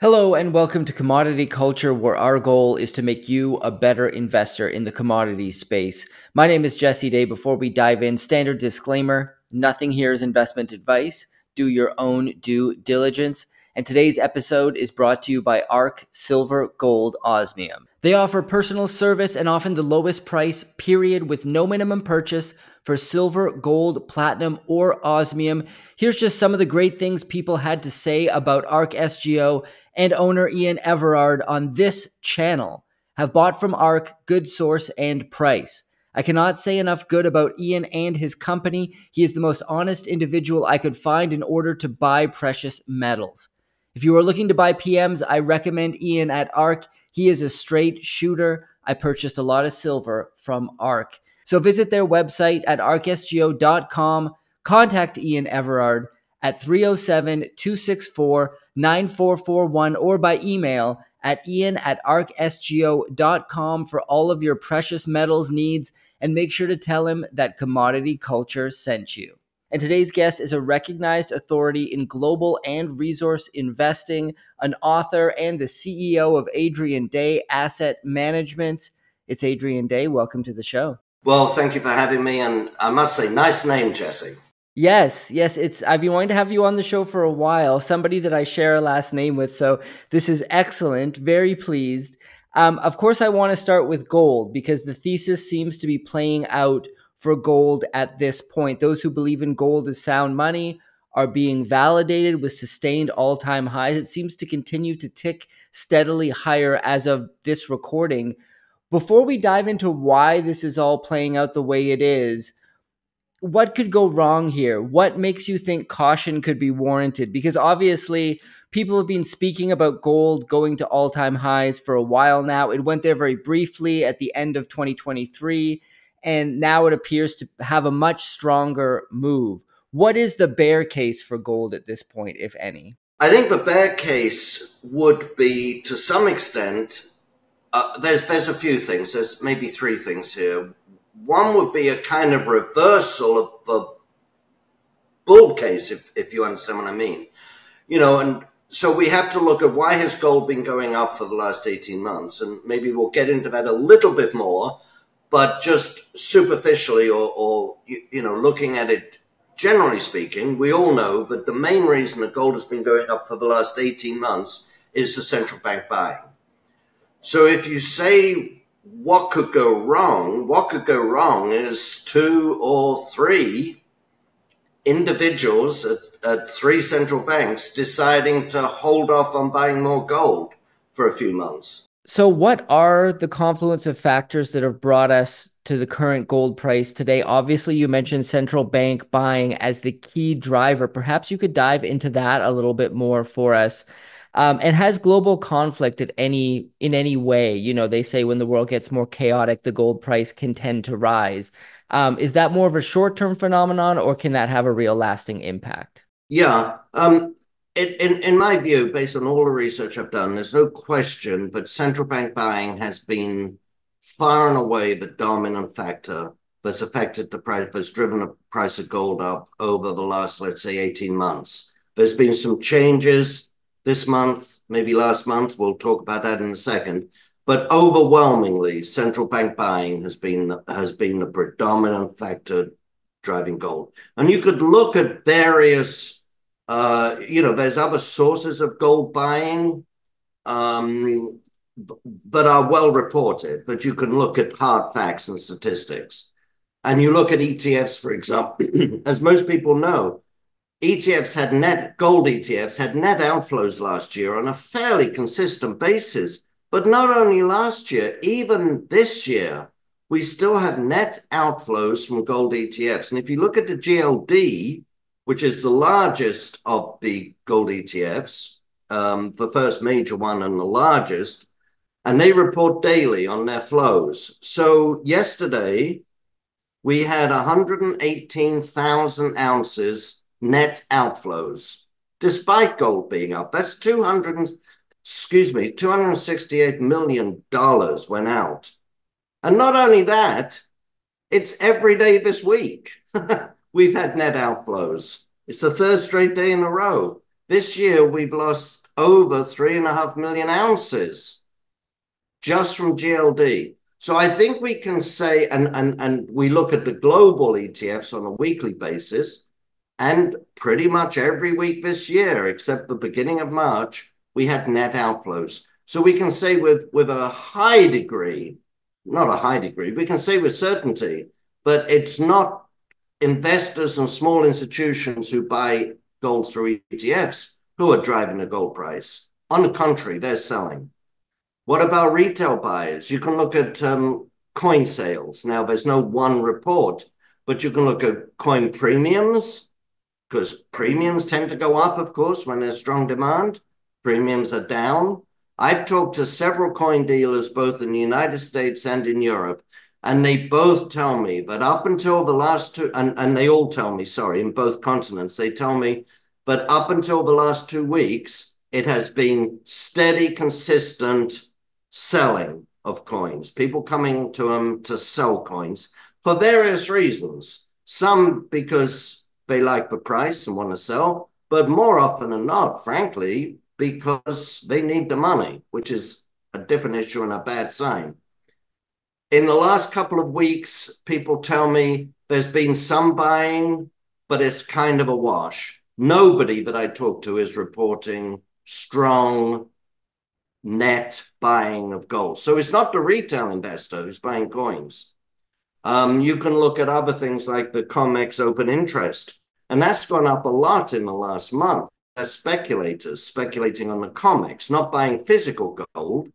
Hello and welcome to Commodity Culture, where our goal is to make you a better investor in the commodity space. My name is Jesse Day. Before we dive in, standard disclaimer, nothing here is investment advice. Do your own due diligence. And today's episode is brought to you by ARK Silver Gold Osmium. They offer personal service and often the lowest price, period, with no minimum purchase for silver, gold, platinum, or osmium. Here's just some of the great things people had to say about ARK SGO and owner Ian Everard on this channel. Have bought from ARK, good source and price. I cannot say enough good about Ian and his company. He is the most honest individual I could find in order to buy precious metals. If you are looking to buy PMs, I recommend Ian at ARK. He is a straight shooter. I purchased a lot of silver from ARK. So visit their website at arksgo.com. Contact Ian Everard at 307-264-9441 or by email at ian@arksgo.com for all of your precious metals needs, and make sure to tell him that Commodity Culture sent you. And today's guest is a recognized authority in global and resource investing, an author and the CEO of Adrian Day Asset Management. It's Adrian Day. Welcome to the show. Well, thank you for having me. And I must say, nice name, Jesse. Yes. I've been wanting to have you on the show for a while, somebody that I share a last name with. So this is excellent. Very pleased. Of course, I want to start with gold because the thesis seems to be playing out for gold at this point. Those who believe in gold as sound money are being validated with sustained all-time highs. It seems to continue to tick steadily higher as of this recording. Before we dive into why this is all playing out the way it is, what could go wrong here? What makes you think caution could be warranted? Because obviously people have been speaking about gold going to all-time highs for a while now. It went there very briefly at the end of 2023, and now it appears to have a much stronger move. What is the bear case for gold at this point, if any? I think the bear case would be, to some extent, there's a few things. There's maybe three things here. One would be a kind of reversal of the bull case, if you understand what I mean. You know, and so we have to look at why has gold been going up for the last 18 months? And maybe we'll get into that a little bit more, but just superficially or you know, looking at it, generally speaking, we all know that the main reason that gold has been going up for the last 18 months is the central bank buying. So if you say, what could go wrong? What could go wrong is two or three individuals at three central banks deciding to hold off on buying more gold for a few months. So what are the confluence of factors that have brought us to the current gold price today? Obviously, you mentioned central bank buying as the key driver. Perhaps you could dive into that a little bit more for us. And has global conflict in any way, you know, they say when the world gets more chaotic, the gold price can tend to rise. Is that more of a short-term phenomenon, or can that have a real lasting impact? Yeah. In my view, based on all the research I've done, there's no question that central bank buying has been far and away the dominant factor that's affected the price, that's driven the price of gold up over the last, let's say, 18 months. There's been some changes this month, maybe last month. We'll talk about that in a second. But overwhelmingly, central bank buying has been the predominant factor driving gold. And you could look at various, you know, there's other sources of gold buying that are well reported, but you can look at hard facts and statistics. And you look at ETFs, for example, as most people know, gold ETFs had net outflows last year on a fairly consistent basis. But not only last year, even this year, we still have net outflows from gold ETFs. And if you look at the GLD, which is the largest of the gold ETFs, the first major one and the largest, and they report daily on their flows. So yesterday, we had 118,000 ounces net outflows, despite gold being up. That's 268 million dollars went out. And not only that, it's every day this week we've had net outflows. It's the third straight day in a row. This year we've lost over 3.5 million ounces just from GLD. So I think we can say, and we look at the global ETFs on a weekly basis, and pretty much every week this year, except the beginning of March, we had net outflows. So we can say with a high degree, not a high degree, we can say with certainty, but it's not investors and small institutions who buy gold through ETFs who are driving the gold price. On the contrary, they're selling. What about retail buyers? You can look at coin sales. Now, there's no one report, but you can look at coin premiums, because premiums tend to go up, of course, when there's strong demand. Premiums are down. I've talked to several coin dealers, both in the United States and in Europe, and they both tell me that up until the last two, and they all tell me, sorry, in both continents, they tell me, but up until the last 2 weeks, it has been steady, consistent selling of coins, people coming to them to sell coins for various reasons. Some because they like the price and want to sell, but more often than not, frankly, because they need the money, which is a different issue and a bad sign. In the last couple of weeks, people tell me there's been some buying, but it's kind of a wash. Nobody that I talk to is reporting strong net buying of gold. So it's not the retail investor who's buying coins. You can look at other things like the COMEX open interest, and that's gone up a lot in the last month. That's speculators speculating on the COMEX, not buying physical gold,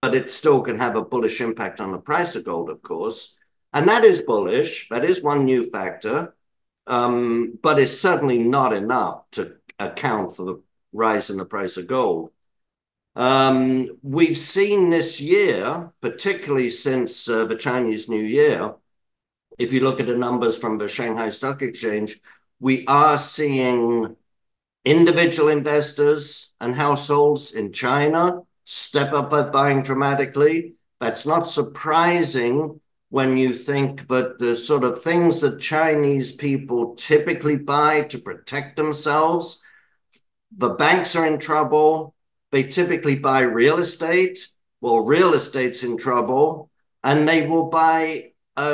but it still can have a bullish impact on the price of gold, of course. And that is bullish. That is one new factor, but it's certainly not enough to account for the rise in the price of gold. We've seen this year, particularly since the Chinese New Year, if you look at the numbers from the Shanghai Stock Exchange, we are seeing individual investors and households in China step up at buying dramatically. That's not surprising when you think that the sort of things that Chinese people typically buy to protect themselves, the banks are in trouble. They typically buy real estate. Well, real estate's in trouble, and they will buy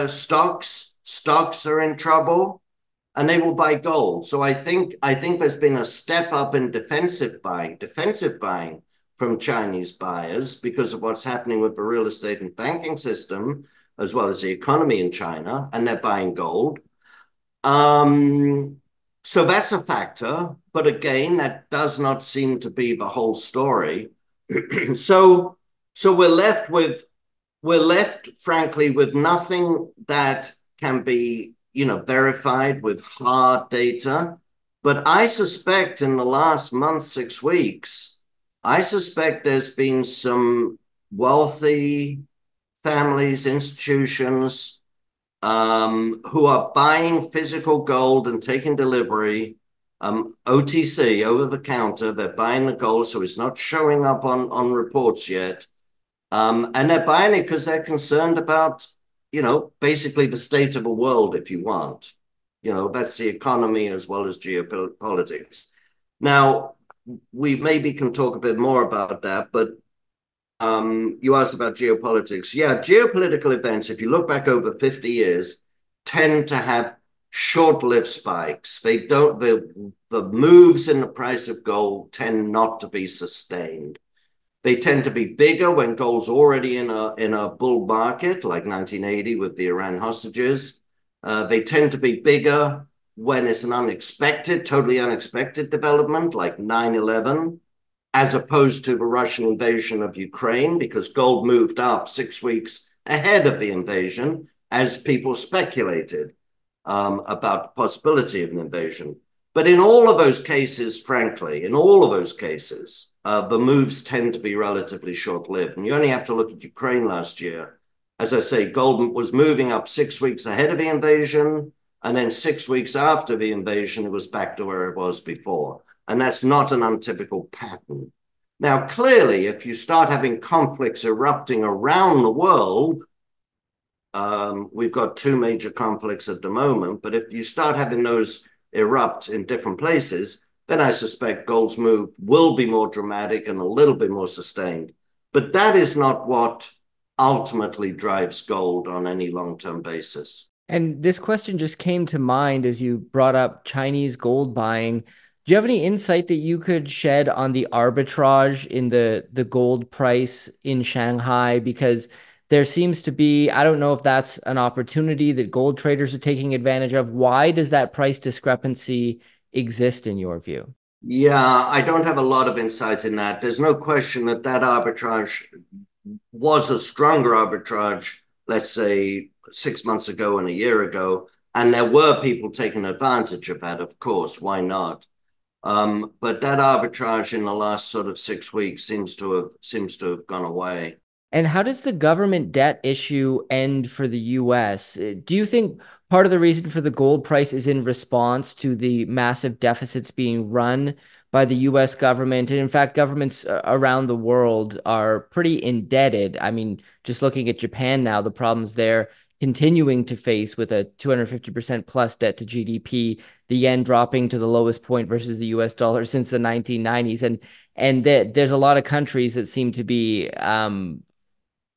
stocks. Stocks are in trouble, and they will buy gold. So I think there's been a step up in defensive buying from Chinese buyers because of what's happening with the real estate and banking system, as well as the economy in China, and they're buying gold. So that's a factor, but again, that does not seem to be the whole story. So we're left, frankly, with nothing that can be, verified with hard data. But I suspect in the last month, 6 weeks, I suspect there's been some wealthy families, institutions, who are buying physical gold and taking delivery, OTC, over the counter. They're buying the gold, so it's not showing up on reports yet. And they're buying it because they're concerned about, basically the state of the world, if you want. That's the economy as well as geopolitics. Now, we maybe can talk a bit more about that, but you asked about geopolitics. Yeah, geopolitical events, if you look back over 50 years, tend to have short-lived spikes. The moves in the price of gold tend not to be sustained. They tend to be bigger when gold's already in a bull market, like 1980 with the Iran hostages. They tend to be bigger when it's an totally unexpected development, like 9/11. As opposed to the Russian invasion of Ukraine, because gold moved up 6 weeks ahead of the invasion as people speculated about the possibility of an invasion. But in all of those cases, frankly, the moves tend to be relatively short-lived. And you only have to look at Ukraine last year. As I say, gold was moving up 6 weeks ahead of the invasion, and then 6 weeks after the invasion, it was back to where it was before. And that's not an untypical pattern. Now, clearly, if you start having conflicts erupting around the world, we've got two major conflicts at the moment, but if you start having those erupt in different places, then I suspect gold's move will be more dramatic and a little bit more sustained. But that is not what ultimately drives gold on any long-term basis. And this question just came to mind as you brought up Chinese gold buying. Do you have any insight that you could shed on the arbitrage in the gold price in Shanghai? Because there seems to be, I don't know if that's an opportunity that gold traders are taking advantage of. Why does that price discrepancy exist in your view? Yeah, I don't have a lot of insights in that. There's no question that that arbitrage was a stronger arbitrage, let's say 6 months ago and a year ago. And there were people taking advantage of that, of course, why not? But that arbitrage in the last sort of 6 weeks seems to have gone away. And how does the government debt issue end for the U.S.? Do you think part of the reason for the gold price is in response to the massive deficits being run by the U.S. government? And in fact, governments around the world are pretty indebted. I mean, just looking at Japan now, the problems they're continuing to face with a 250% plus debt to GDP, the yen dropping to the lowest point versus the U.S. dollar since the 1990s. And there's a lot of countries that seem to be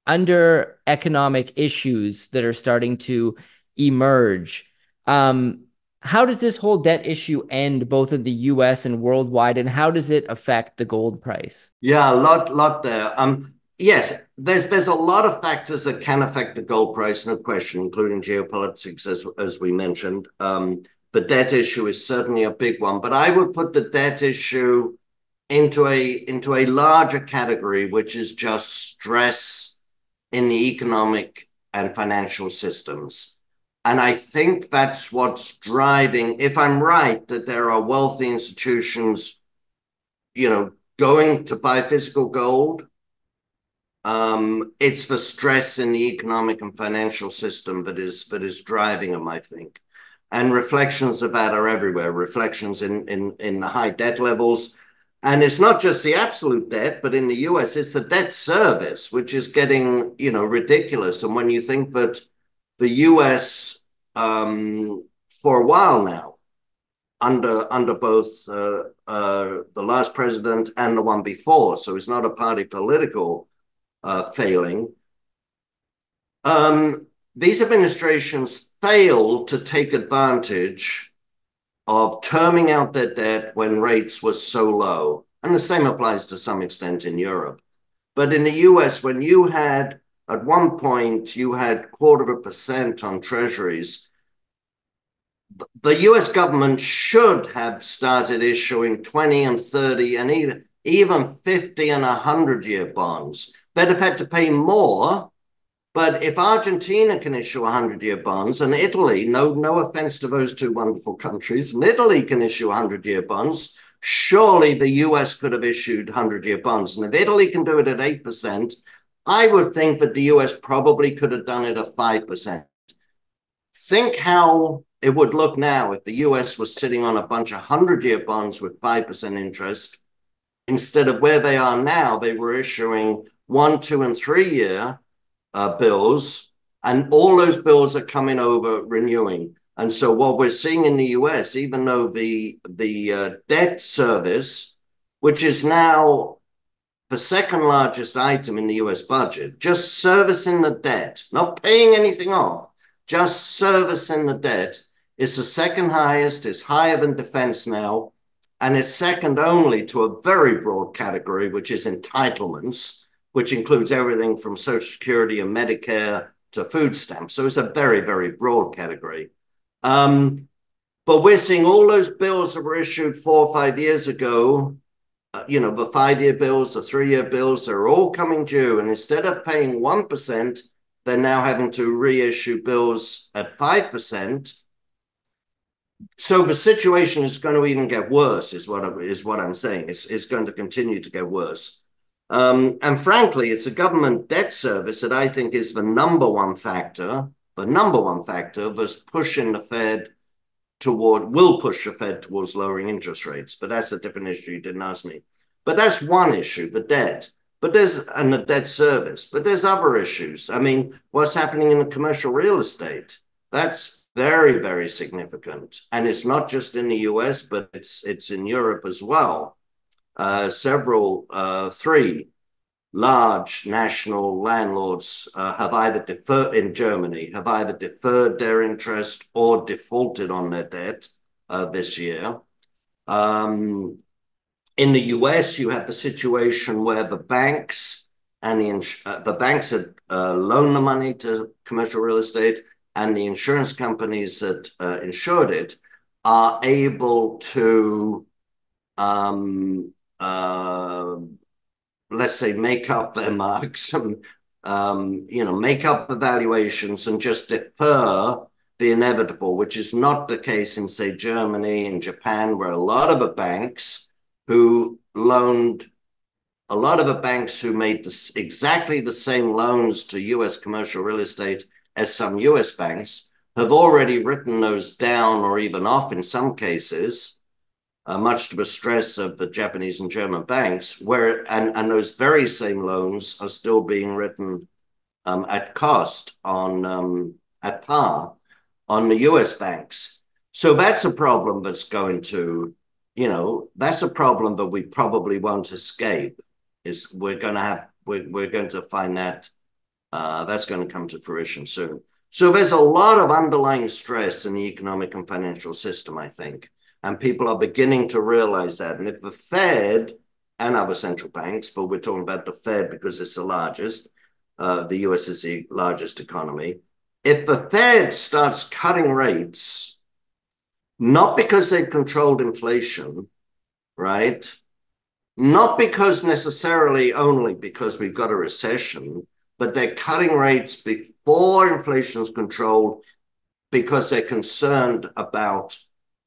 under economic issues that are starting to emerge. How does this whole debt issue end both in the US and worldwide, and how does it affect the gold price? Yeah, a lot there. Yes, there's a lot of factors that can affect the gold price, no question, including geopolitics, as we mentioned. The debt issue is certainly a big one, but I would put the debt issue into a larger category, which is just stress in the economic and financial systems. And I think that's what's driving, if I'm right, that there are wealthy institutions, going to buy physical gold. It's the stress in the economic and financial system that is driving them, I think. And reflections of that are everywhere, reflections in the high debt levels. And it's not just the absolute debt, but in the US, it's the debt service, which is getting, ridiculous. And when you think that the US, for a while now, under both the last president and the one before, so it's not a party political failing, these administrations fail to take advantage of terming out their debt when rates were so low. And the same applies to some extent in Europe. But in the US, when you had, at one point, you had 0.25% on treasuries, the US government should have started issuing 20 and 30 and even 50 and 100-year bonds. They'd have had to pay more. But if Argentina can issue 100-year bonds and Italy, no offense to those two wonderful countries, and Italy can issue 100-year bonds, surely the US could have issued 100-year bonds. And if Italy can do it at 8%, I would think that the US probably could have done it at 5%. Think how it would look now if the US was sitting on a bunch of 100-year bonds with 5% interest. Instead of where they are now, they were issuing 1, 2, and 3-year bills, and all those bills are coming over renewing. And so what we're seeing in the US, even though the debt service, which is now the second largest item in the US budget, just servicing the debt, not paying anything off, just servicing the debt, is the second highest, is higher than defense now, and it's second only to a very broad category, which is entitlements, which includes everything from Social Security and Medicare to food stamps. So it's a very, very broad category. But we're seeing all those bills that were issued 4 or 5 years ago, the 5-year bills, the 3-year bills, they're all coming due. And instead of paying 1%, they're now having to reissue bills at 5%. So the situation is going to even get worse, is what I'm saying. It's going to continue to get worse. And frankly, it's the government debt service that I think is the number one factor that's pushing the Fed towards lowering interest rates. But that's a different issue. You didn't ask me. But that's one issue, the debt. But and the debt service. But there's other issues. I mean, what's happening in the commercial real estate? That's very, very significant. And it's not just in the US, but it's in Europe as well. Three large national landlords have either deferred, in Germany, have either deferred their interest or defaulted on their debt this year. In the US, you have the situation where the banks and the banks had loaned the money to commercial real estate, and the insurance companies that insured it are able to, let's say, make up their marks and, you know, make up the valuations and just defer the inevitable, which is not the case in, say, Germany and Japan, where a lot of the banks who loaned, a lot of the banks who made this, exactly the same loans to U.S. commercial real estate as some U.S. banks have already written those down or even off in some cases, much to the stress of the Japanese and German banks, where and those very same loans are still being written at cost on at par on the U.S. banks. So that's a problem that's going to, you know, that's a problem that we probably won't escape. Is we're going to find that that's going to come to fruition soon. So there's a lot of underlying stress in the economic and financial system, I think. And people are beginning to realize that. And if the Fed and other central banks, but we're talking about the Fed because it's the largest, the US is the largest economy. If the Fed starts cutting rates, not because they've controlled inflation, right? Not because necessarily only because we've got a recession, but they're cutting rates before inflation is controlled because they're concerned about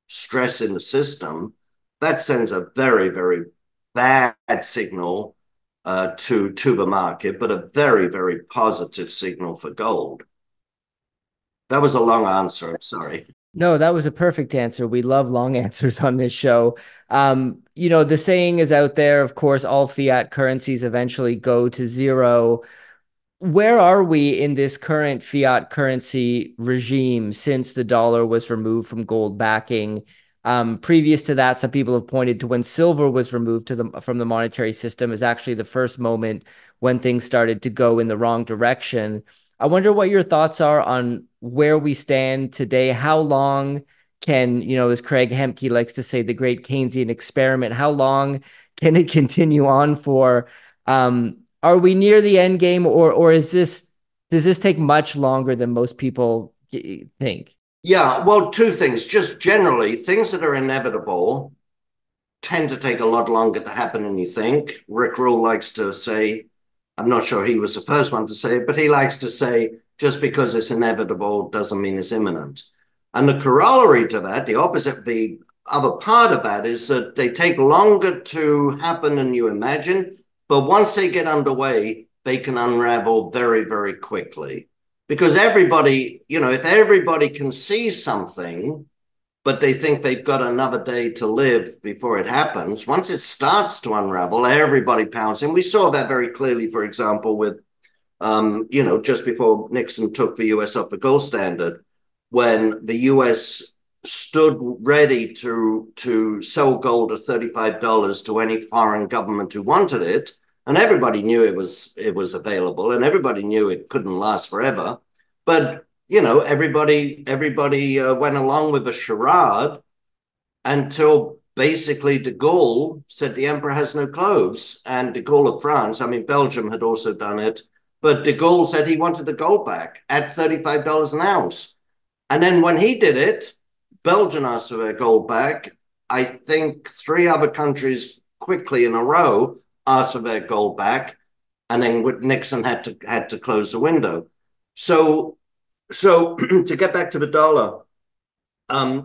stress in the system, that sends a very, very bad signal to the market, but a very, very positive signal for gold. That was a long answer. I'm sorry. No, that was a perfect answer. We love long answers on this show. You know, the saying is out there, of course, all fiat currencies eventually go to zero. Where are we in this current fiat currency regime since the dollar was removed from gold backing? Previous to that, some people have pointed to when silver was removed from the monetary system as actually the first moment when things started to go in the wrong direction. I wonder what your thoughts are on where we stand today. How long can, you know, as Craig Hemke likes to say, the great Keynesian experiment, how long can it continue on for? Are we near the end game, or is this, does this take much longer than most people think? Yeah, well, two things. Just generally, things that are inevitable tend to take a lot longer to happen than you think. Rick Rule likes to say, I'm not sure he was the first one to say it, but he likes to say, just because it's inevitable doesn't mean it's imminent. And the corollary to that, the opposite, the other part of that is that they take longer to happen than you imagine. But once they get underway, they can unravel very, very quickly. Because everybody, you know, if everybody can see something, but they think they've got another day to live before it happens, once it starts to unravel, everybody pounds. And we saw that very clearly, for example, with, you know, just before Nixon took the U.S. off the gold standard, when the U.S. stood ready to sell gold at $35 to any foreign government who wanted it. And everybody knew it was available, and everybody knew it couldn't last forever. But, you know, everybody went along with a charade until basically de Gaulle said the emperor has no clothes. And de Gaulle of France, I mean, Belgium had also done it, but de Gaulle said he wanted the gold back at $35 an ounce. And then when he did it, Belgium asked for their gold back. I think three other countries quickly in a row asked for their gold back, and then Nixon had to close the window. So to get back to the dollar,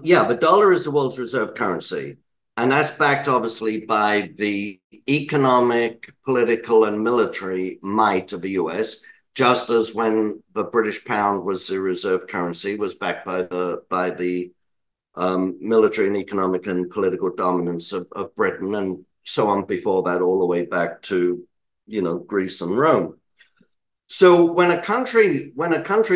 yeah, the dollar is the world's reserve currency, and that's backed obviously by the economic, political, and military might of the U.S. Just as when the British pound was the reserve currency, was backed by the military and economic and political dominance of Britain, and so on before that, all the way back to, you know, Greece and Rome. So when a country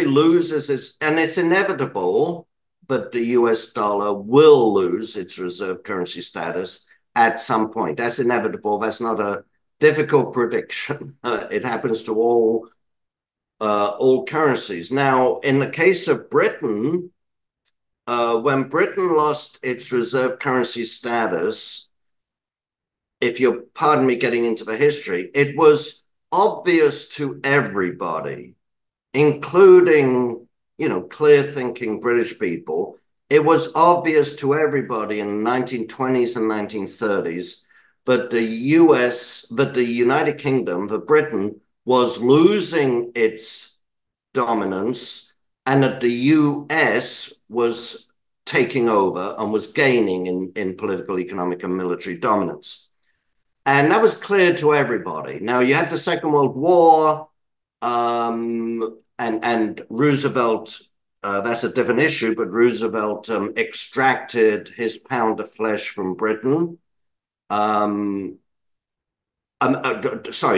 loses its, and it's inevitable, that the US dollar will lose its reserve currency status at some point. That's inevitable. That's not a difficult prediction. It happens to all currencies. Now, in the case of Britain, when Britain lost its reserve currency status, if you'll pardon me getting into the history, it was obvious to everybody, including, clear-thinking British people. It was obvious to everybody in the 1920s and 1930s that the United Kingdom, that Britain, was losing its dominance and that the US was taking over and was gaining in political, economic, and military dominance. And that was clear to everybody. Now, you had the Second World War and Roosevelt, that's a different issue, but Roosevelt extracted his pound of flesh from Britain. Sorry,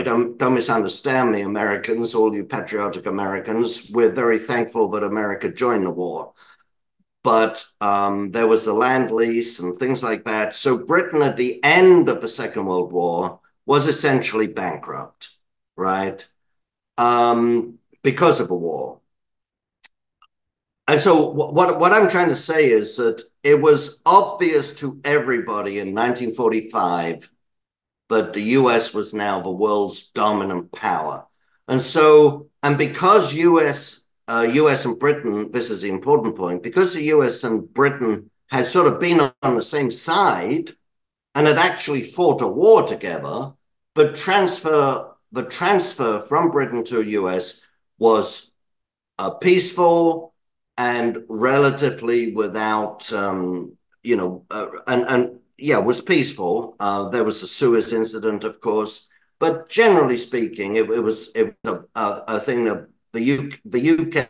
don't misunderstand me, Americans, all you patriotic Americans. We're very thankful that America joined the war. But there was the land lease and things like that. So Britain at the end of the Second World War was essentially bankrupt, right? Because of a war. And so what I'm trying to say is that it was obvious to everybody in 1945 that the US was now the world's dominant power. And so, and because US and Britain, this is the important point, because the US and Britain had sort of been on the same side and had actually fought a war together, but the transfer from Britain to US was peaceful and relatively without, yeah, it was peaceful. There was the Suez incident, of course, but generally speaking, it was a thing that the UK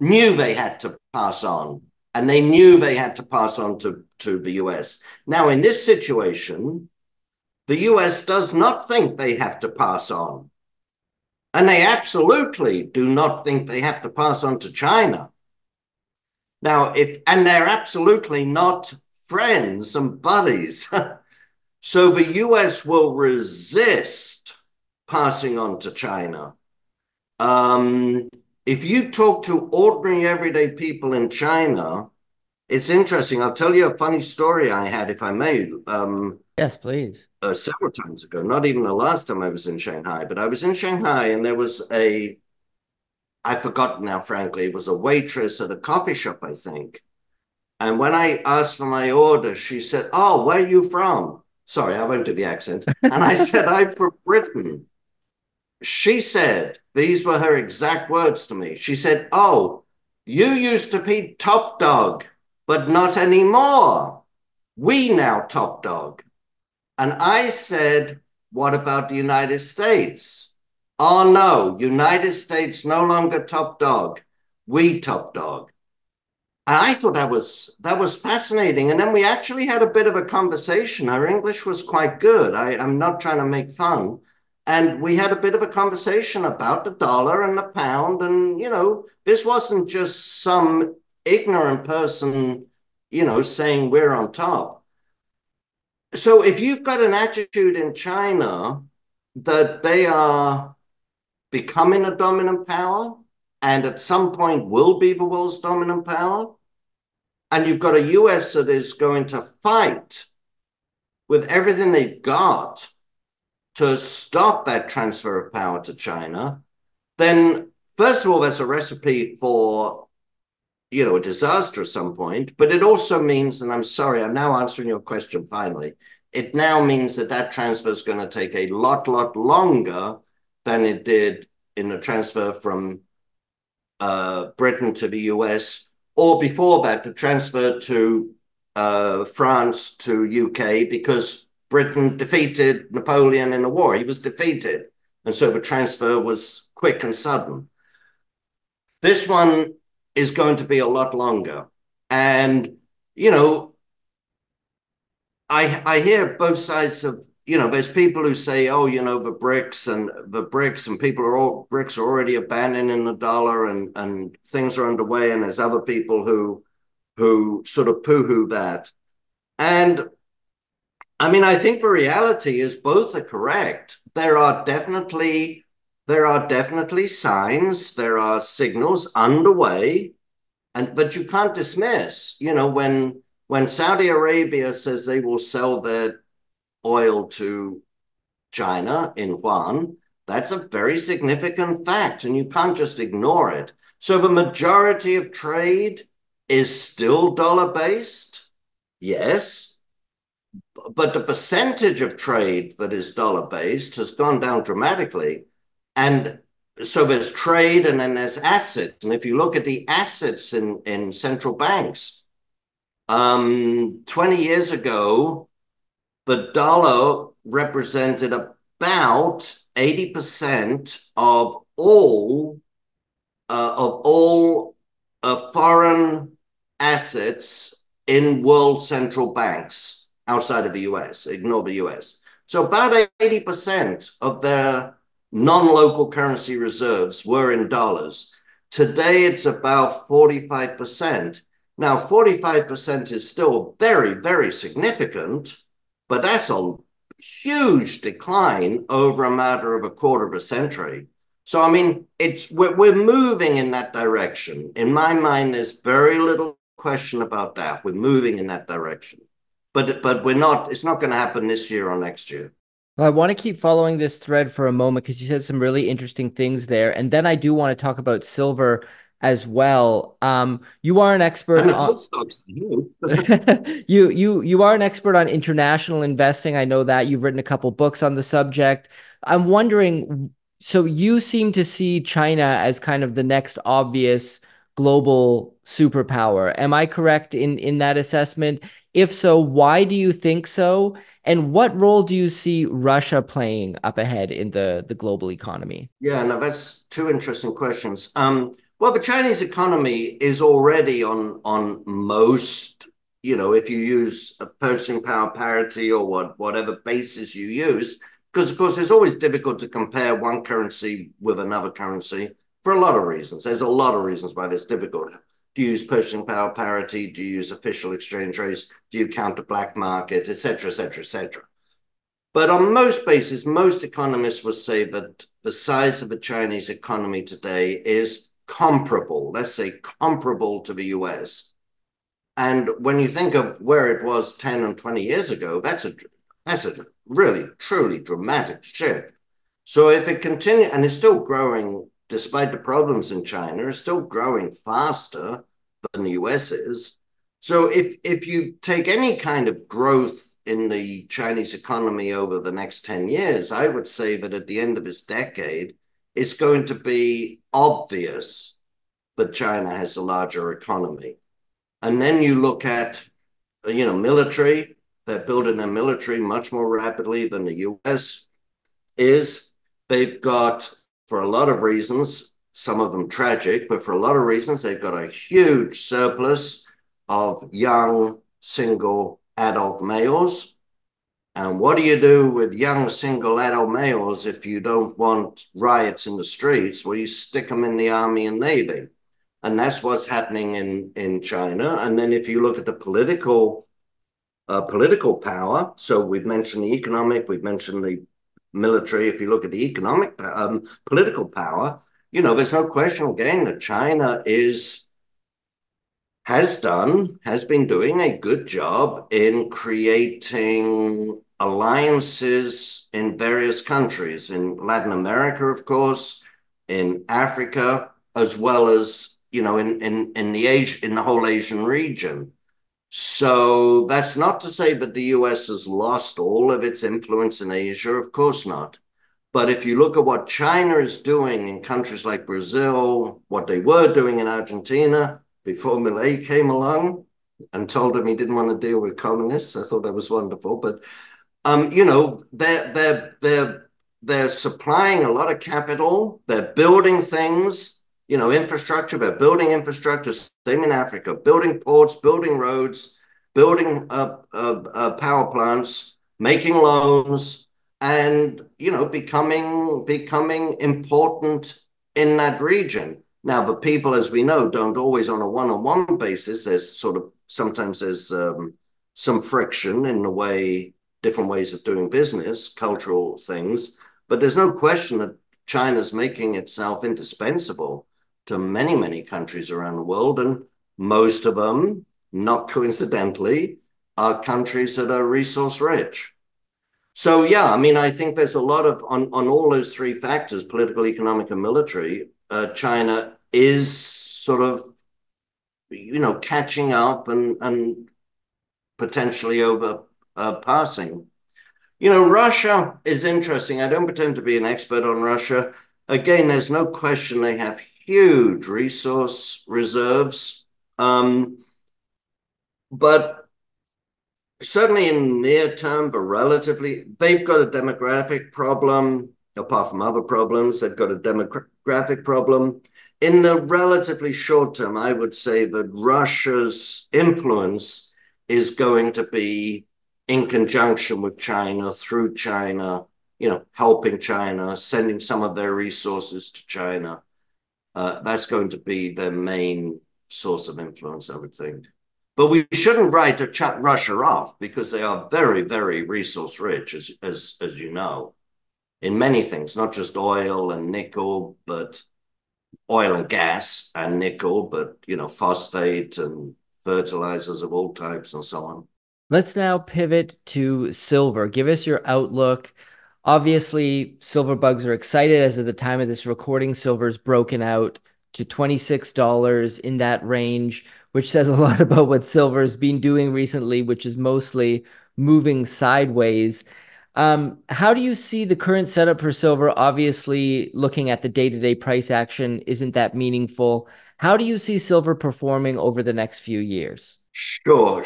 knew they had to pass on, and they knew they had to pass on to the US. Now, in this situation, the US does not think they have to pass on, and they absolutely do not think they have to pass on to China. Now, and they're absolutely not friends and buddies. So the US will resist passing on to China. If you talk to ordinary everyday people in China, it's interesting. I'll tell you a funny story I had, if I may. Yes, please. Several times ago, not even the last time I was in Shanghai, but I was in Shanghai and there was I've forgotten now, frankly, it was a waitress at a coffee shop, I think. And when I asked for my order, she said, "Oh, where are you from?" Sorry, I won't do the accent. And I said, "I'm from Britain." She said, these were her exact words to me. She said, "Oh, you used to be top dog, but not anymore. We now top dog." And I said, "What about the United States?" "Oh, no, United States no longer top dog. We top dog." And I thought that was fascinating. And then we actually had a bit of a conversation. Her English was quite good. I'm not trying to make fun. And we had a bit of a conversation about the dollar and the pound. And, this wasn't just some ignorant person, saying we're on top. So if you've got an attitude in China that they are becoming a dominant power and at some point will be the world's dominant power, and you've got a US that is going to fight with everything they've got to stop that transfer of power to China, then first of all, that's a recipe for, a disaster at some point, but it also means, and I'm sorry, I'm now answering your question finally, it now means that transfer is going to take a lot longer than it did in the transfer from Britain to the US, or before that, the transfer to France to UK, because Britain defeated Napoleon in the war. He was defeated. And so the transfer was quick and sudden. This one is going to be a lot longer. And, I hear both sides of, there's people who say, oh, the BRICS and people are BRICS are already abandoning the dollar and things are underway. And there's other people who who sort of poo-hoo that. And I mean, I think the reality is both are correct. There are definitely signs, there are signals underway, but you can't dismiss, you know, when Saudi Arabia says they will sell their oil to China in yuan, that's a very significant fact, and you can't just ignore it. So the majority of trade is still dollar-based, yes, but the percentage of trade that is dollar-based has gone down dramatically. And so there's trade and then there's assets. And if you look at the assets in central banks, 20 years ago, the dollar represented about 80% of all foreign assets in world central banks outside of the US, ignore the US. So about 80% of their non-local currency reserves were in dollars. Today, it's about 45%. Now, 45% is still very, very significant, but that's a huge decline over a matter of a quarter of a century. So, I mean, we're moving in that direction. In my mind, there's very little question about that. We're moving in that direction. But we're not, it's not going to happen this year or next year. Well, I want to keep following this thread for a moment because you said some really interesting things there. And then I do want to talk about silver as well. You are an expert on you are an expert on international investing. I know that you've written a couple books on the subject. I'm wondering, so you seem to see China as kind of the next obvious global superpower. Am I correct in that assessment? If so, why do you think so? And what role do you see Russia playing up ahead in the global economy? Yeah, no, that's two interesting questions. Well, the Chinese economy is already on most, you know, if you use a purchasing power parity or whatever basis you use, because, of course, it's always difficult to compare one currency with another currency for a lot of reasons. There's a lot of reasons why it's difficult. Do you use purchasing power parity? Do you use official exchange rates? Do you count the black market, et cetera, et cetera, et cetera? But on most bases, most economists would say that the size of the Chinese economy today is comparable, let's say comparable to the US. And when you think of where it was 10 and 20 years ago, that's a really, truly dramatic shift. So if it continues, and it's still growing, despite the problems in China, it's still growing faster than the US is. So if you take any kind of growth in the Chinese economy over the next 10 years, I would say that at the end of this decade, it's going to be obvious that China has a larger economy. And then you look at, you know, military, they're building their military much more rapidly than the US is. They've got, for a lot of reasons, some of them tragic, but for a lot of reasons, they've got a huge surplus of young, single adult males. And what do you do with young, single adult males if you don't want riots in the streets? Well, you stick them in the army and navy. And that's what's happening in China. And then if you look at the political power, so we've mentioned the economic, we've mentioned the military, if you look at the economic, political power, you know, there's no question again that China has been doing a good job in creating alliances in various countries, in Latin America, of course, in Africa, as well as, you know, in the whole Asian region. So that's not to say that the US has lost all of its influence in Asia, of course not. But if you look at what China is doing in countries like Brazil, what they were doing in Argentina before Milei came along and told him he didn't want to deal with communists, I thought that was wonderful. But, you know, they're supplying a lot of capital, they're building things. You know, infrastructure, they're building infrastructure, same in Africa, building ports, building roads, building power plants, making loans, and, you know, becoming important in that region. Now, but people, as we know, don't always on a one-on-one basis. There's sort of sometimes there's some friction in the way, different ways of doing business, cultural things. But there's no question that China's making itself indispensable to many, many countries around the world. And most of them, not coincidentally, are countries that are resource rich. So, yeah, I mean, I think there's a lot of, on all those three factors, political, economic, and military, China is sort of, you know, catching up and potentially overpassing. You know, Russia is interesting. I don't pretend to be an expert on Russia. Again, there's no question they have huge resource reserves. But certainly in near term, but relatively, they've got a demographic problem. Apart from other problems, they've got a demographic problem. In the relatively short term, I would say that Russia's influence is going to be in conjunction with China, through China, you know, helping China, sending some of their resources to China. That's going to be their main source of influence, I would think. But we shouldn't write Russia off because they are very, very resource rich, as you know, in many things, not just oil and nickel, but oil and gas and nickel, but, you know, phosphate and fertilizers of all types and so on. Let's now pivot to silver. Give us your outlook. Obviously, silver bugs are excited. As of the time of this recording, silver's broken out to $26 in that range, which says a lot about what silver's been doing recently, which is mostly moving sideways. How do you see the current setup for silver? Obviously, looking at the day-to-day price action isn't that meaningful. How do you see silver performing over the next few years? Sure.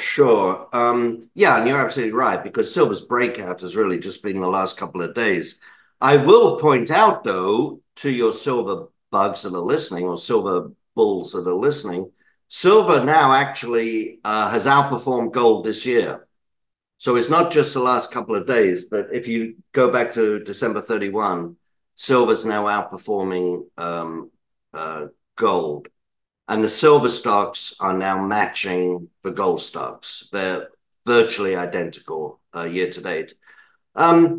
Yeah, and you're absolutely right, because silver's breakout has really just been the last couple of days. I will point out, though, to your silver bugs that are listening, or silver bulls that are listening, silver now actually has outperformed gold this year. So it's not just the last couple of days, but if you go back to December 31, silver's now outperforming gold. And the silver stocks are now matching the gold stocks. They're virtually identical year to date. You know,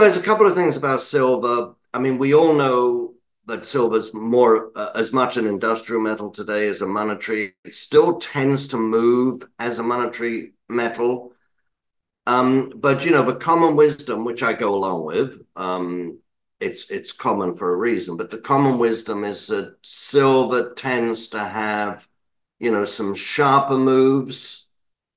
there's a couple of things about silver. I mean, we all know that silver's more as much an industrial metal today as a monetary. It still tends to move as a monetary metal. But, you know, the common wisdom, which I go along with, it's common for a reason, but the common wisdom is that silver tends to have, you know, some sharper moves,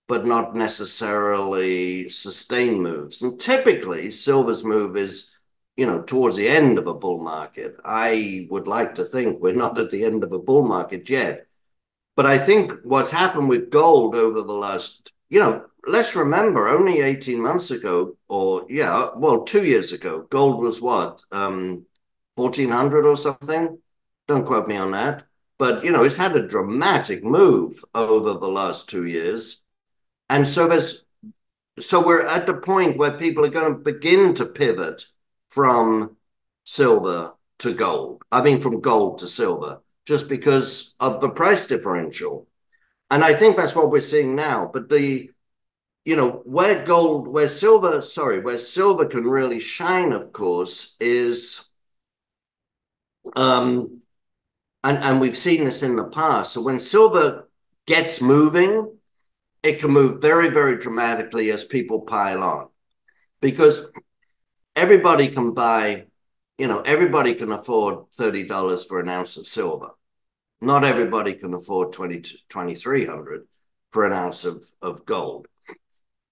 but not necessarily sustained moves. And typically silver's move is, you know, towards the end of a bull market. I would like to think we're not at the end of a bull market yet, but I think what's happened with gold over the last, you know, let's remember only 18 months ago, or yeah, well, 2 years ago, gold was what, 1400 or something? Don't quote me on that. But, you know, it's had a dramatic move over the last 2 years. And so we're at the point where people are going to begin to pivot from silver to gold. I mean, from gold to silver, just because of the price differential. And I think that's what we're seeing now. But you know, where silver can really shine, of course, is, and we've seen this in the past. So when silver gets moving, it can move very, very dramatically as people pile on, because everybody can buy, you know, everybody can afford $30 for an ounce of silver. Not everybody can afford $2,300 for an ounce of gold.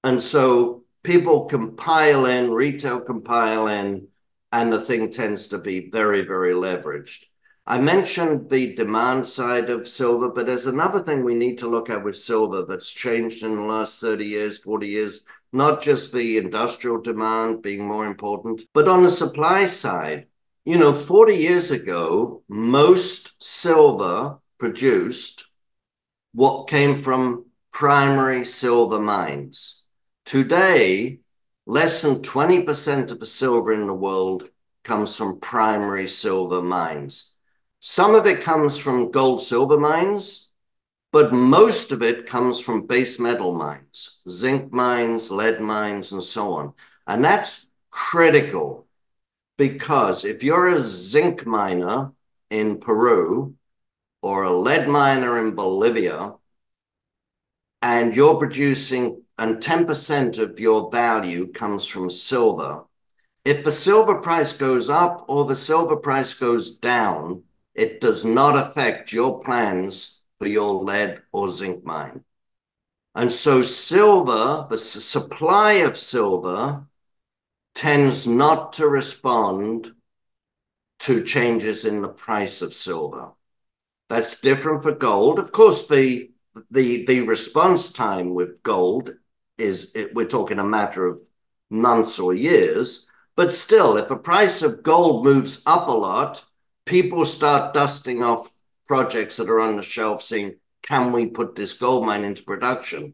And so people can pile in, retail can pile in, and the thing tends to be very, very leveraged. I mentioned the demand side of silver, but there's another thing we need to look at with silver that's changed in the last 30 years, 40 years, not just the industrial demand being more important, but on the supply side. You know, 40 years ago, most silver produced what came from primary silver mines. Today, less than 20% of the silver in the world comes from primary silver mines. Some of it comes from gold, silver mines, but most of it comes from base metal mines, zinc mines, lead mines, and so on. And that's critical because if you're a zinc miner in Peru or a lead miner in Bolivia, and you're producing, and 10% of your value comes from silver, if the silver price goes up or the silver price goes down, it does not affect your plans for your lead or zinc mine. And so silver, the supply of silver, tends not to respond to changes in the price of silver. That's different for gold. Of course, the response time with gold is, we're talking a matter of months or years, but still, if the price of gold moves up a lot, people start dusting off projects that are on the shelf saying, can we put this gold mine into production?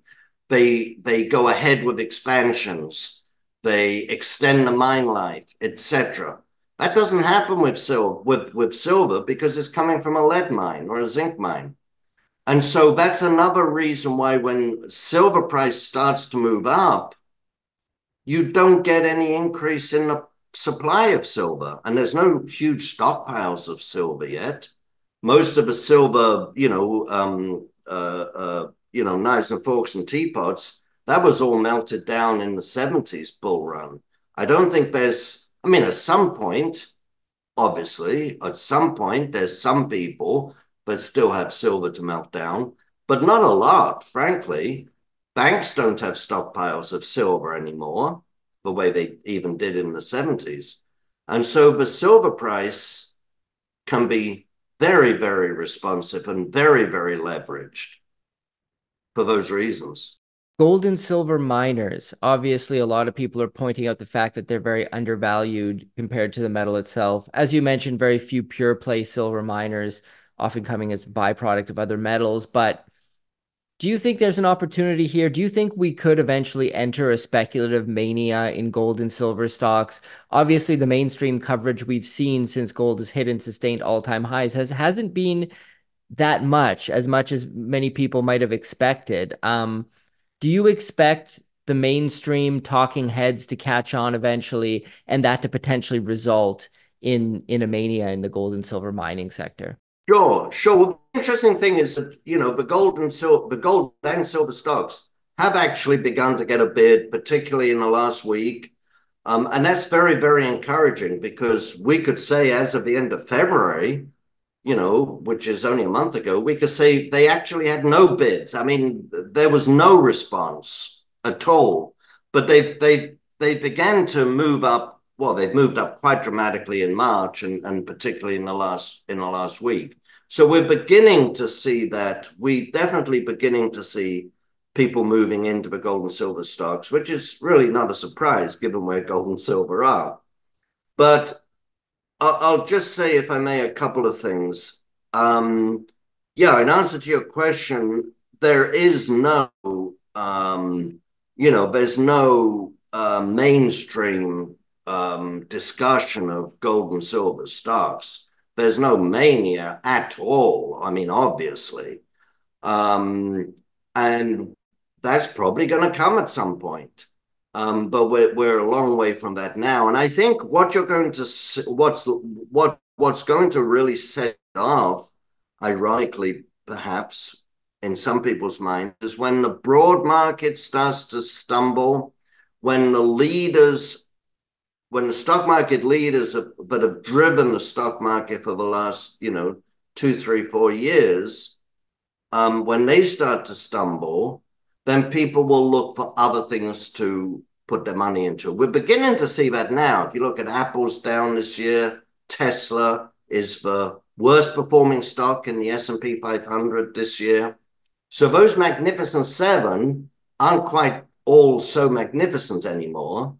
They go ahead with expansions. They extend the mine life, etc. That doesn't happen with silver because it's coming from a lead mine or a zinc mine. And so that's another reason why when silver price starts to move up, you don't get any increase in the supply of silver. And there's no huge stockpiles of silver yet. Most of the silver, knives and forks and teapots, that was all melted down in the 70s bull run. I don't think there's, I mean, at some point, obviously, at some point, there's some people but still have silver to melt down, but not a lot, frankly. Banks don't have stockpiles of silver anymore, the way they even did in the 70s. And so the silver price can be very, very responsive and very, very leveraged for those reasons. Gold and silver miners, obviously a lot of people are pointing out the fact that they're very undervalued compared to the metal itself. As you mentioned, very few pure play silver miners, often coming as a byproduct of other metals. But do you think there's an opportunity here? Do you think we could eventually enter a speculative mania in gold and silver stocks? Obviously, the mainstream coverage we've seen since gold has hit and sustained all-time highs hasn't been that much as many people might have expected. Do you expect the mainstream talking heads to catch on eventually and that to potentially result in a mania in the gold and silver mining sector? Sure. The interesting thing is that, the gold and silver stocks have actually begun to get a bid, particularly in the last week. And that's very, very encouraging because we could say as of the end of February, which is only a month ago, we could say they actually had no bids. I mean, there was no response at all, but they began to move up. Well, they've moved up quite dramatically in March and particularly in the last week. So we're beginning to see that. We're definitely beginning to see people moving into the gold and silver stocks, which is really not a surprise given where gold and silver are. But I'll just say, if I may, a couple of things. In answer to your question, there is no, there's no mainstream discussion of gold and silver stocks. There's no mania at all. I mean, obviously. And that's probably going to come at some point. But we're a long way from that now. And I think what you're going to see, what's going to really set it off, ironically, perhaps, in some people's minds, is when the broad market starts to stumble, when the stock market leaders that have driven the stock market for the last, 2, 3, 4 years, when they start to stumble, then people will look for other things to put their money into. We're beginning to see that now. If you look at Apple's down this year, Tesla is the worst performing stock in the S&P 500 this year. So those magnificent seven aren't quite all so magnificent anymore.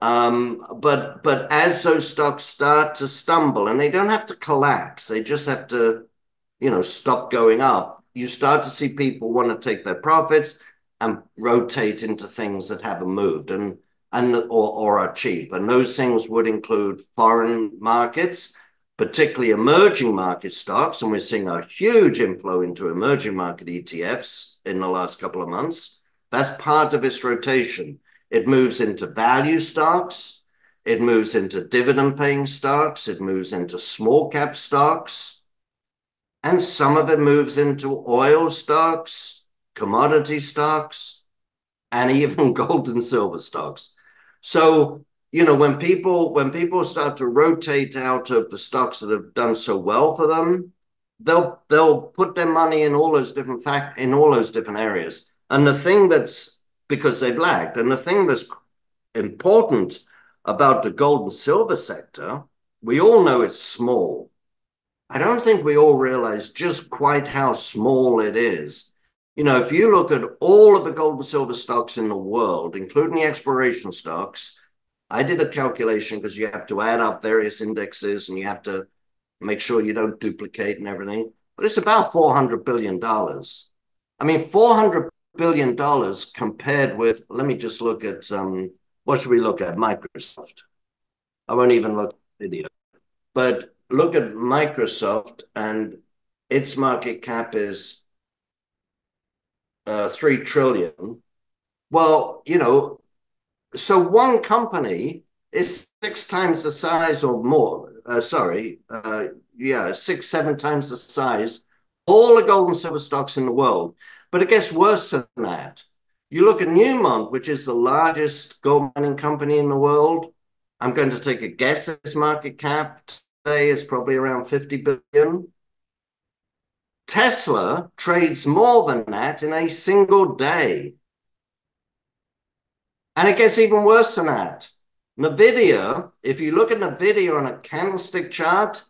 But as those stocks start to stumble, and they don't have to collapse, they just have to, stop going up, you start to see people want to take their profits and rotate into things that haven't moved or are cheap. And those things would include foreign markets. particularly emerging market stocks, and we're seeing a huge inflow into emerging market ETFs in the last couple of months. That's part of its rotation. It moves into value stocks, it moves into dividend-paying stocks, it moves into small-cap stocks, and some of it moves into oil stocks, commodity stocks, and even gold and silver stocks. So, you know, when people start to rotate out of the stocks that have done so well for them, they'll put their money in all those different areas. And the thing that's because they've lagged, and the thing that's important about the gold and silver sector, we all know it's small. I don't think we all realize just quite how small it is. You know, if you look at all of the gold and silver stocks in the world, including the exploration stocks, I did a calculation because you have to add up various indexes and you have to make sure you don't duplicate and everything, but it's about $400 billion. I mean, $400 billion compared with, let me just look at, what should we look at? Microsoft. I won't even look at the video, but look at Microsoft, and its market cap is $3 trillion. Well, you know, so one company is 6 times the size or more. Yeah, 6, 7 times the size. All the gold and silver stocks in the world. But it gets worse than that. You look at Newmont, which is the largest gold mining company in the world. I'm going to take a guess at its market cap today is probably around 50 billion. Tesla trades more than that in a single day. And it gets even worse than that. NVIDIA, if you look at NVIDIA on a candlestick chart,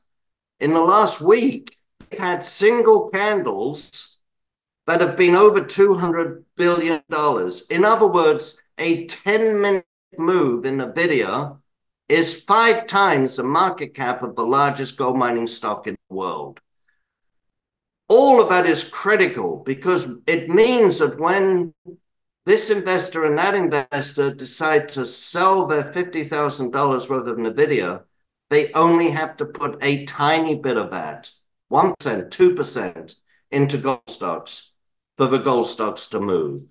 in the last week, they've had single candles that have been over $200 billion. In other words, a 10-minute move in NVIDIA is 5 times the market cap of the largest gold mining stock in the world. All of that is critical because it means that when this investor and that investor decide to sell their $50,000 worth of NVIDIA, they only have to put a tiny bit of that, 1%, 2% into gold stocks for the gold stocks to move.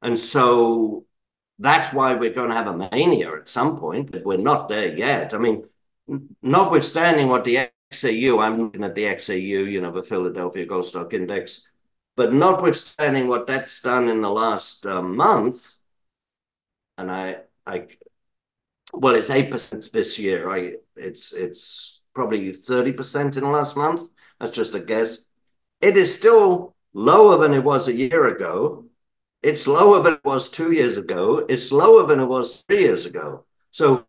And so that's why we're going to have a mania at some point, but we're not there yet. I mean, notwithstanding what the XAU, I'm looking at the XAU, you know, the Philadelphia Gold Stock Index, but notwithstanding what that's done in the last month, and well, it's 8% this year. It's probably 30% in the last month. That's just a guess. It is still lower than it was a year ago. It's lower than it was 2 years ago. It's lower than it was 3 years ago. So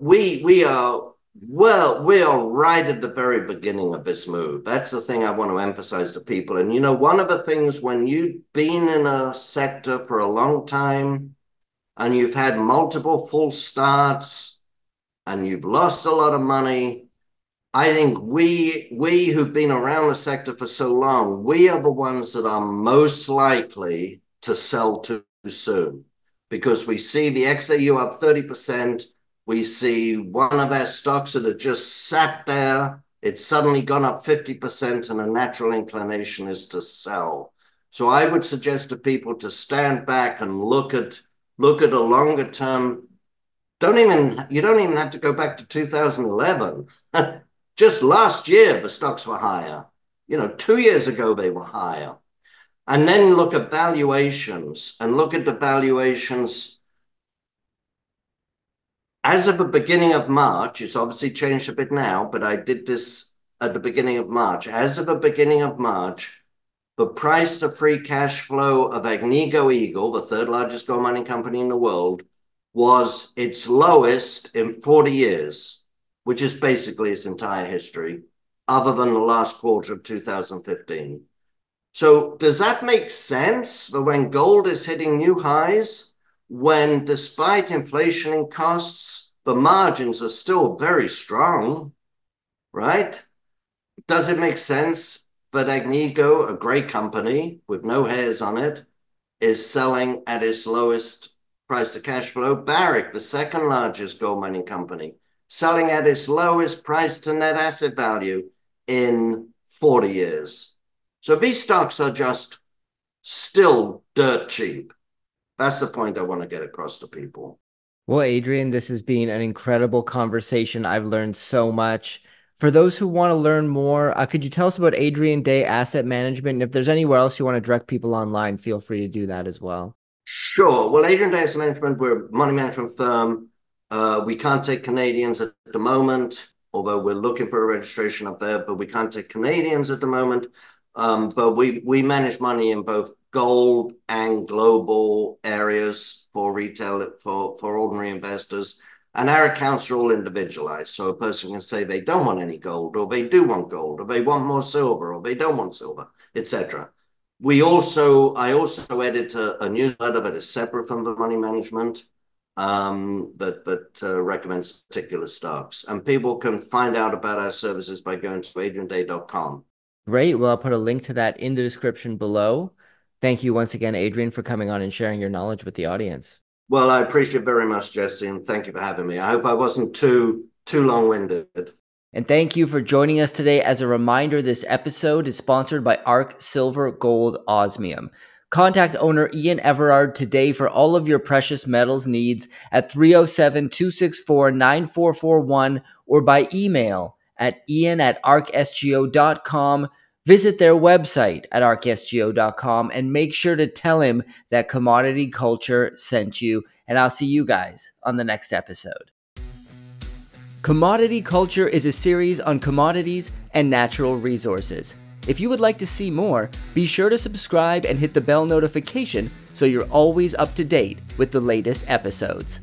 we are. Well, we are right at the very beginning of this move. That's the thing I want to emphasize to people. And, you know, one of the things when you've been in a sector for a long time and you've had multiple false starts and you've lost a lot of money, I think we who've been around the sector for so long, we are the ones that are most likely to sell too soon because we see the XAU up 30%. We see one of our stocks that had just sat there, it's suddenly gone up 50%, and a natural inclination is to sell. So I would suggest to people to stand back and look at a longer term. You don't even have to go back to 2011. Just last year, the stocks were higher. You know, 2 years ago, they were higher. And then look at valuations and look at the valuations. As of the beginning of March, it's obviously changed a bit now, but I did this at the beginning of March. As of the beginning of March, the price to free cash flow of Agnico Eagle, the third largest gold mining company in the world, was its lowest in 40 years, which is basically its entire history, other than the last quarter of 2015. So does that make sense that when gold is hitting new highs, when despite inflation and costs, the margins are still very strong, right? Does it make sense that Agnico, a great company with no hairs on it, is selling at its lowest price to cash flow? Barrick, the second largest gold mining company, selling at its lowest price to net asset value in 40 years. So these stocks are just still dirt cheap. That's the point I want to get across to people. Well, Adrian, this has been an incredible conversation. I've learned so much. For those who want to learn more, could you tell us about Adrian Day Asset Management? And if there's anywhere else you want to direct people online, feel free to do that as well. Sure. Well, Adrian Day Asset Management, we're a money management firm. We can't take Canadians at the moment, although we're looking for a registration up there, but we can't take Canadians at the moment. But we manage money in both gold and global areas for retail, for ordinary investors. And our accounts are all individualized. So a person can say they don't want any gold, or they do want gold, or they want more silver, or they don't want silver, etc. I also edit a newsletter that is separate from the money management, that recommends particular stocks. And people can find out about our services by going to adrianday.com. Great. Well, I'll put a link to that in the description below. Thank you once again, Adrian, for coming on and sharing your knowledge with the audience. Well, I appreciate very much, Jesse, and thank you for having me. I hope I wasn't too long-winded. And thank you for joining us today. As a reminder, this episode is sponsored by ARK Silver Gold Osmium. Contact owner Ian Everard today for all of your precious metals needs at 307-264-9441 or by email at ian@arksgo.com. Visit their website at arksgo.com and make sure to tell him that Commodity Culture sent you. And I'll see you guys on the next episode. Commodity Culture is a series on commodities and natural resources. If you would like to see more, be sure to subscribe and hit the bell notification so you're always up to date with the latest episodes.